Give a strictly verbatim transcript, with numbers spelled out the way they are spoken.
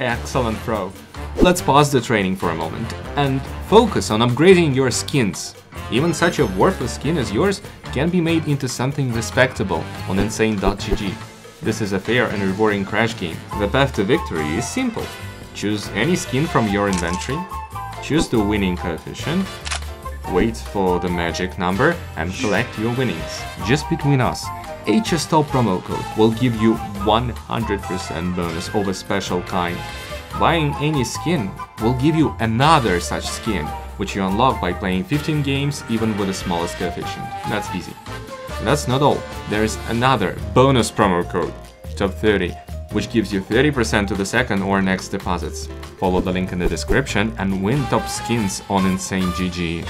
Excellent throw. Let's pause the training for a moment and focus on upgrading your skins. Even such a worthless skin as yours can be made into something respectable on Insane dot G G. This is a fair and rewarding Crash game. The path to victory is simple. Choose any skin from your inventory, choose the winning coefficient, wait for the magic number and collect your winnings. Just between us, H S T O P promo code will give you one hundred percent bonus of a special kind. Buying any skin will give you another such skin, which you unlock by playing fifteen games even with the smallest coefficient. That's easy. That's not all, there is another bonus promo code, top thirty, which gives you thirty percent to the second or next deposits. Follow the link in the description and win top skins on Insane dot G G.